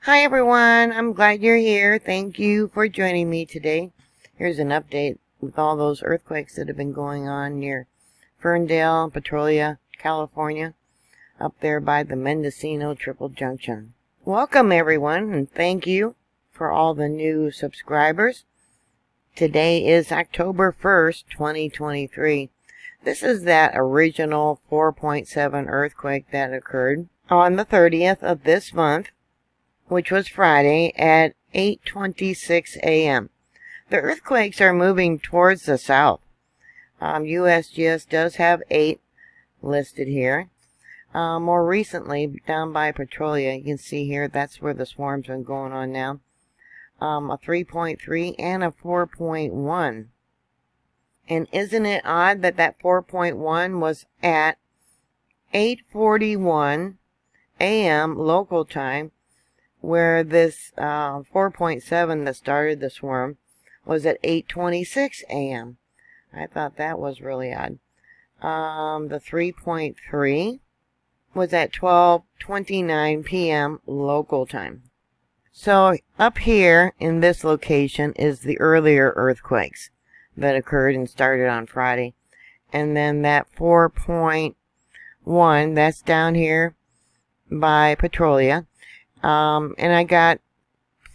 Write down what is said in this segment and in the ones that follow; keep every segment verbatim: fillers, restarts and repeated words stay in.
Hi everyone, I'm glad you're here. Thank you for joining me today. Here's an update with all those earthquakes that have been going on near Ferndale, Petrolia, California, up there by the Mendocino Triple Junction. Welcome everyone, and thank you for all the new subscribers. Today is October first, twenty twenty-three. This is that original four point seven earthquake that occurred on the thirtieth of this month, which was Friday at eight twenty-six a m The earthquakes are moving towards the south. Um, U S G S does have eight listed here. Uh, more recently, down by Petrolia, you can see here, that's where the swarm's been going on now. Um, a three point three and a four point one. And isn't it odd that that four point one was at eight forty-one a m local time, where this uh, four point seven that started the swarm was at eight twenty-six a m I thought that was really odd. Um, the three point three was at twelve twenty-nine p m local time. So up here in this location is the earlier earthquakes that occurred and started on Friday. And then that four point one, that's down here by Petrolia. Um, and I got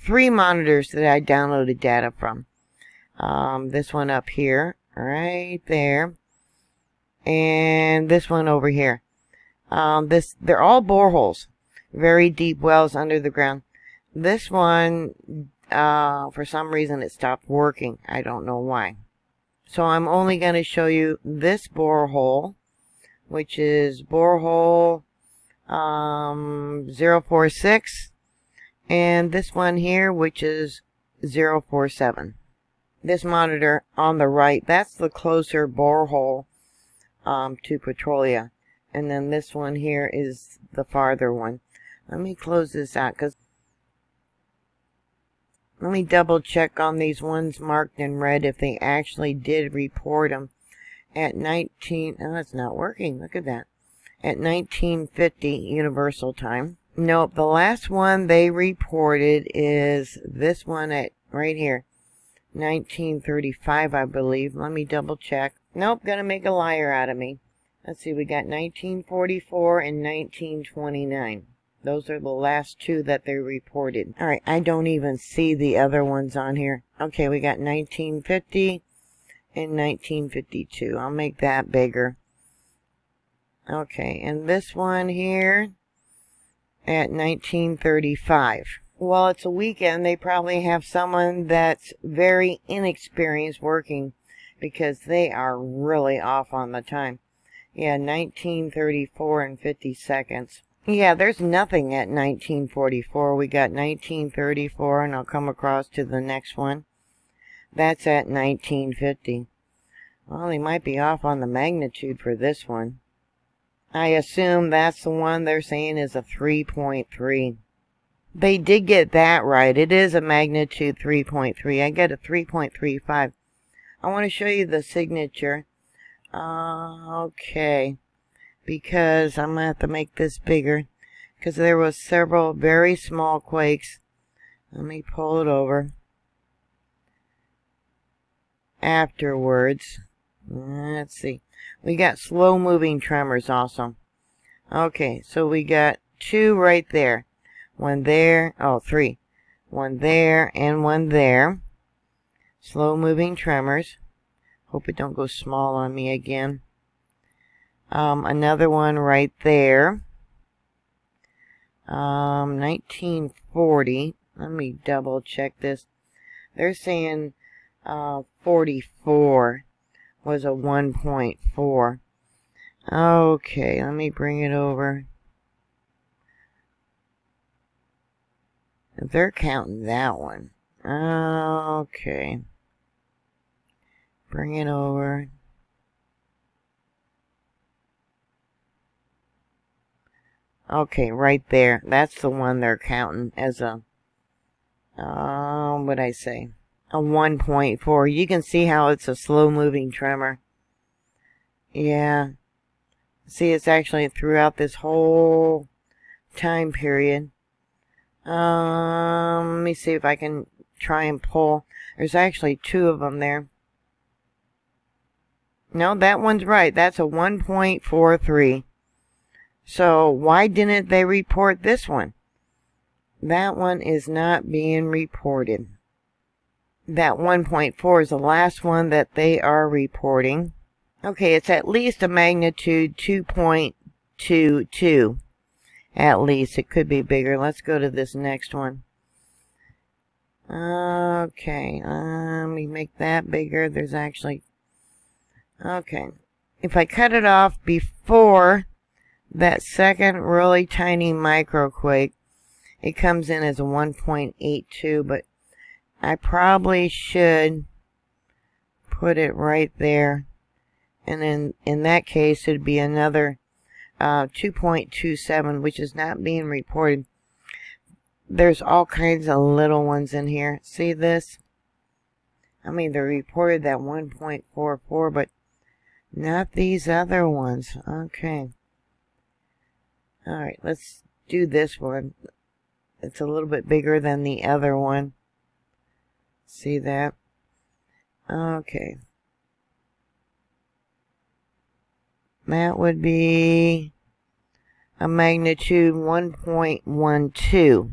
three monitors that I downloaded data from. Um, this one up here, right there, and this one over here. Um, this they're all boreholes, very deep wells under the ground. This one, uh, for some reason, it stopped working. I don't know why. So I'm only going to show you this borehole, which is borehole um zero four six, and this one here, which is zero four seven. This monitor on the right, that's the closer borehole um to Petrolia, and then this one here is the farther one. Let me close this out, because let me double check on these ones marked in red if they actually did report them at nineteen. Oh, it's not working, look at that. At nineteen fifty Universal Time. Nope, the last one they reported is this one at right here, nineteen thirty-five, I believe. Let me double check. Nope, gonna make a liar out of me. Let's see, we got nineteen forty-four and nineteen twenty-nine. Those are the last two that they reported. All right, I don't even see the other ones on here. Okay, we got nineteen fifty and nineteen fifty-two. I'll make that bigger. Okay, and this one here at nineteen thirty-five. Well, it's a weekend. They probably have someone that's very inexperienced working, because they are really off on the time. Yeah, nineteen thirty-four and fifty seconds. Yeah, there's nothing at nineteen forty-four. We got nineteen thirty-four, and I'll come across to the next one. That's at nineteen fifty. Well, they might be off on the magnitude for this one. I assume that's the one they're saying is a three point three. They did get that right. It is a magnitude three point three. I got a three point three five. I want to show you the signature. Uh, okay. Because I'm going to have to make this bigger, because there was several very small quakes. Let me pull it over. Afterwards. Let's see. We got slow-moving tremors also. Okay, so we got two right there. One there. Oh, three. One there and one there. Slow-moving tremors. Hope it don't go small on me again. Um, another one right there. Um, nineteen forty. Let me double-check this. They're saying uh, forty-four. Was a one point four. Okay, let me bring it over. They're counting that one. Okay. Bring it over. Okay, right there. That's the one they're counting as a, uh, what'd I say? a one point four. You can see how it's a slow-moving tremor. Yeah. See, it's actually throughout this whole time period. Um, let me see if I can try and pull. There's actually two of them there. No, that one's right. That's a one point four three. So, why didn't they report this one? That one is not being reported. That one point four is the last one that they are reporting. Okay, it's at least a magnitude two point two two. At least. It could be bigger. Let's go to this next one. Okay, let me make that bigger. There's actually... Okay, if I cut it off before that second really tiny microquake, it comes in as a one point eight two, but I probably should put it right there. And then in that case, it'd be another uh, two point two seven, which is not being reported. There's all kinds of little ones in here. See this? I mean, they reported that one point four four, but not these other ones. Okay. Alright, let's do this one. It's a little bit bigger than the other one. See that? Okay. That would be a magnitude one point one two.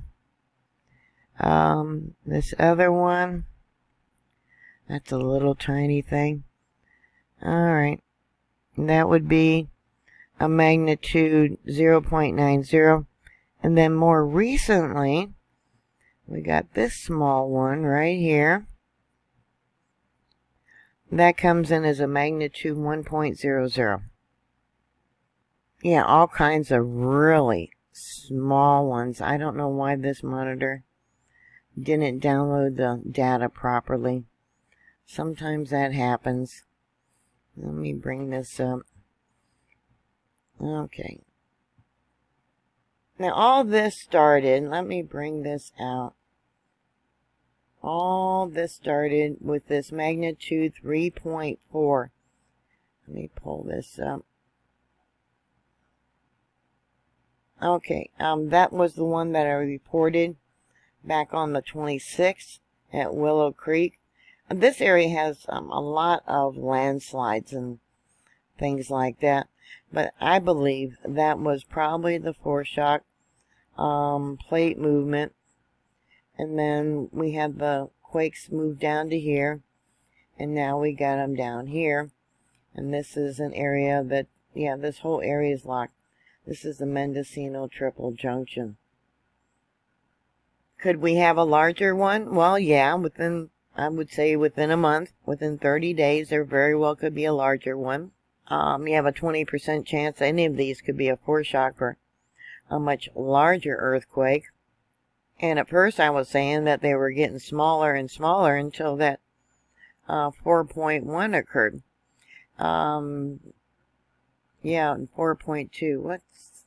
Um, this other one, that's a little tiny thing. Alright. That would be a magnitude zero point nine zero. And then more recently, we got this small one right here. That comes in as a magnitude one point zero zero. Yeah, all kinds of really small ones. I don't know why this monitor didn't download the data properly. Sometimes that happens. Let me bring this up. Okay. Now all this started, let me bring this out. All this started with this magnitude three point four. Let me pull this up. Okay, um, that was the one that I reported back on the twenty-sixth at Willow Creek. This area has um, a lot of landslides and things like that. But I believe that was probably the foreshock um, plate movement. And then we had the quakes move down to here. And now we got them down here. And this is an area that, yeah, this whole area is locked. This is the Mendocino Triple Junction. Could we have a larger one? Well, yeah, within, I would say within a month, within thirty days, there very well could be a larger one. Um, you have a twenty percent chance any of these could be a foreshock or a much larger earthquake. And at first I was saying that they were getting smaller and smaller until that uh, four point one occurred. Um, yeah, and four point two. What's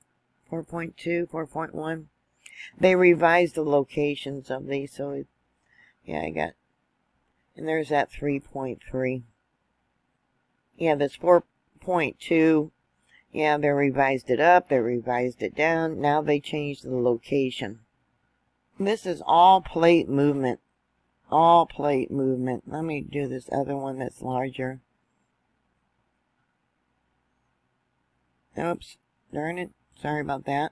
four point two, four point one? They revised the locations of these. So, it, yeah, I got... And there's that three point three. Yeah, that's four point two. Yeah, they revised it up. They revised it down. Now they changed the location. This is all plate movement. All plate movement. Let me do this other one that's larger. Oops. Darn it. Sorry about that.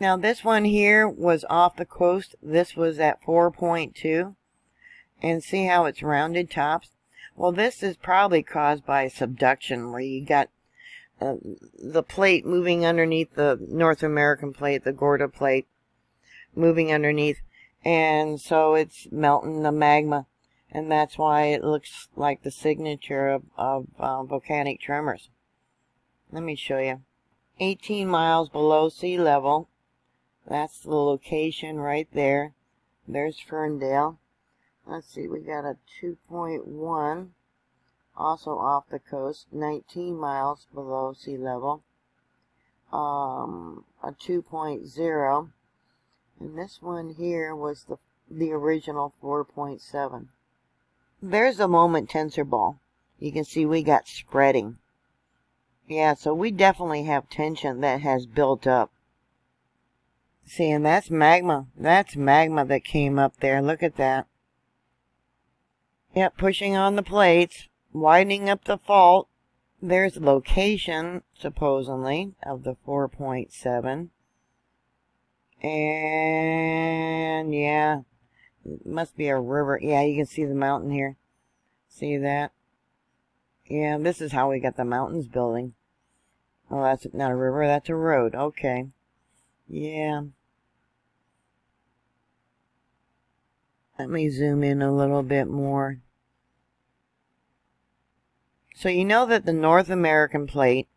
Now this one here was off the coast. This was at four point two. And see how it's rounded tops? Well, this is probably caused by subduction, where you got uh, the plate moving underneath the North American plate, the Gorda Plate, moving underneath. And so it's melting the magma. And that's why it looks like the signature of, of uh, volcanic tremors. Let me show you. eighteen miles below sea level. That's the location right there. There's Ferndale. Let's see, we got a two point one, also off the coast, nineteen miles below sea level, um, a two point zero, and this one here was the the original four point seven. There's a moment tensor ball. You can see we got spreading. Yeah, so we definitely have tension that has built up. See, and that's magma. That's magma that came up there. Look at that. Yep, pushing on the plates, widening up the fault. There's location, supposedly, of the four point seven. And, yeah, it must be a river. Yeah, you can see the mountain here. See that? Yeah, this is how we got the mountains building. Oh, that's not a river, that's a road. Okay. Yeah. Let me zoom in a little bit more. So you know that the North American plate,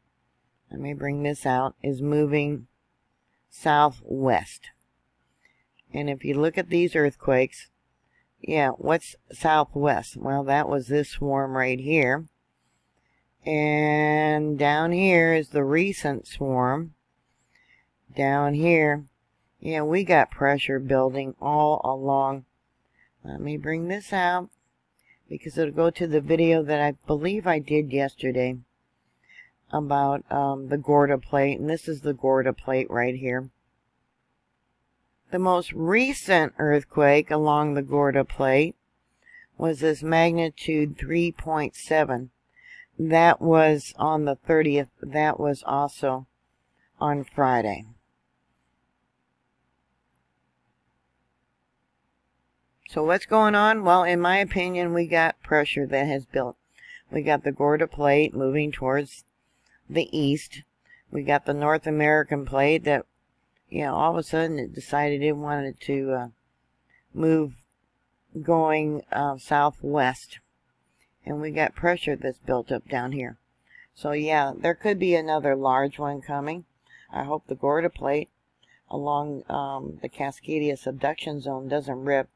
let me bring this out, is moving southwest. And if you look at these earthquakes, yeah, what's southwest? Well, that was this swarm right here. And down here is the recent swarm. Down here, yeah, we got pressure building all along. Let me bring this out because it'll go to the video that I believe I did yesterday about um, the Gorda plate. And this is the Gorda plate right here. The most recent earthquake along the Gorda plate was this magnitude three point seven. That was on the thirtieth. That was also on Friday. So what's going on? Well, in my opinion, we got pressure that has built. We got the Gorda plate moving towards the east. We got the North American plate that, you know, all of a sudden it decided it wanted to uh, move going uh, southwest. And we got pressure that's built up down here. So yeah, there could be another large one coming. I hope the Gorda plate along um, the Cascadia subduction zone doesn't rip.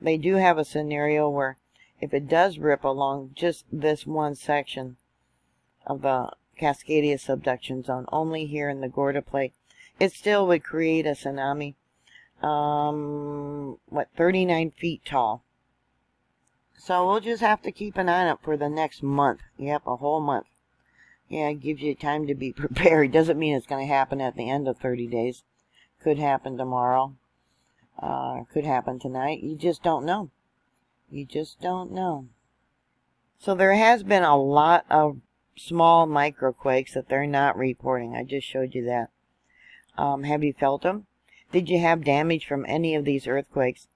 They do have a scenario where if it does rip along just this one section of the Cascadia subduction zone, only here in the Gorda plate, it still would create a tsunami, um, what, thirty-nine feet tall. So we'll just have to keep an eye out for the next month. Yep, a whole month. Yeah, it gives you time to be prepared. Doesn't mean it's going to happen at the end of thirty days. Could happen tomorrow. Uh, could happen tonight. You just don't know. You just don't know. So there has been a lot of small microquakes that they're not reporting. I just showed you that. Um, have you felt them? Did you have damage from any of these earthquakes?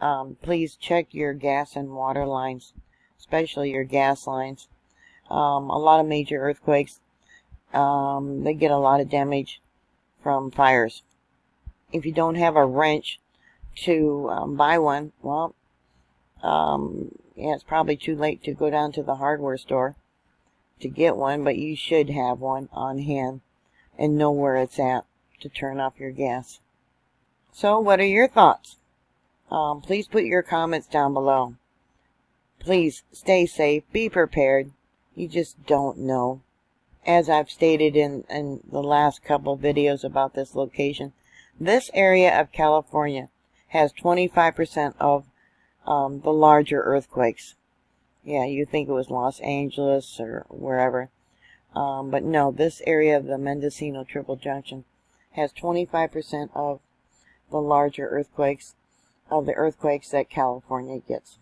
Um, please check your gas and water lines, especially your gas lines. Um, a lot of major earthquakes, um, they get a lot of damage from fires. If you don't have a wrench to um, buy one, well, um, yeah, it's probably too late to go down to the hardware store to get one, but you should have one on hand and know where it's at to turn off your gas. So what are your thoughts? Um, please put your comments down below. Please stay safe, be prepared. You just don't know. As I've stated in, in the last couple videos about this location, this area of California has twenty-five percent of um, the larger earthquakes. Yeah, you think it was Los Angeles or wherever. Um, but no, this area of the Mendocino Triple Junction has twenty-five percent of the larger earthquakes, of the earthquakes that California gets.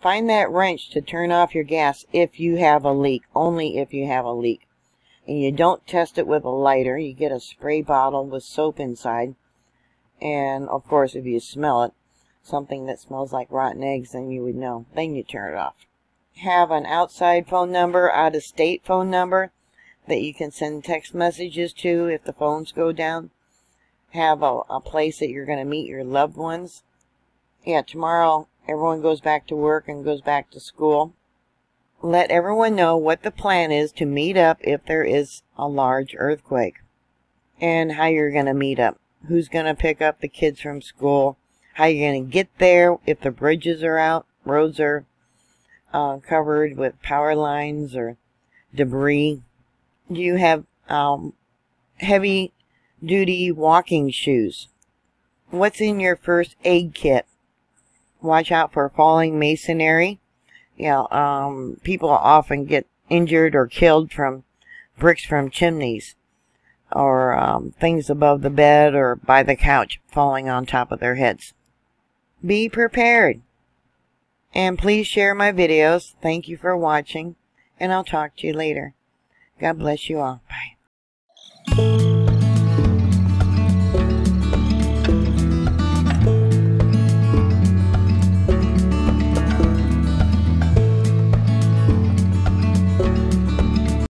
Find that wrench to turn off your gas if you have a leak, only if you have a leak. And you don't test it with a lighter. You get a spray bottle with soap inside. And, of course, if you smell it, something that smells like rotten eggs, then you would know. Then you turn it off. Have an outside phone number, out-of-state phone number that you can send text messages to if the phones go down. Have a, a place that you're going to meet your loved ones. Yeah, tomorrow everyone goes back to work and goes back to school. Let everyone know what the plan is to meet up if there is a large earthquake. And how you're going to meet up. Who's going to pick up the kids from school. How you're going to get there if the bridges are out. Roads are uh, covered with power lines or debris. Do you have um, heavy duty walking shoes? What's in your first aid kit? watch out for falling masonry. Yeah, um, people often get injured or killed from bricks from chimneys, or um, things above the bed or by the couch falling on top of their heads. Be prepared. And please share my videos. Thank you for watching, and I'll talk to you later. God bless you all. Bye.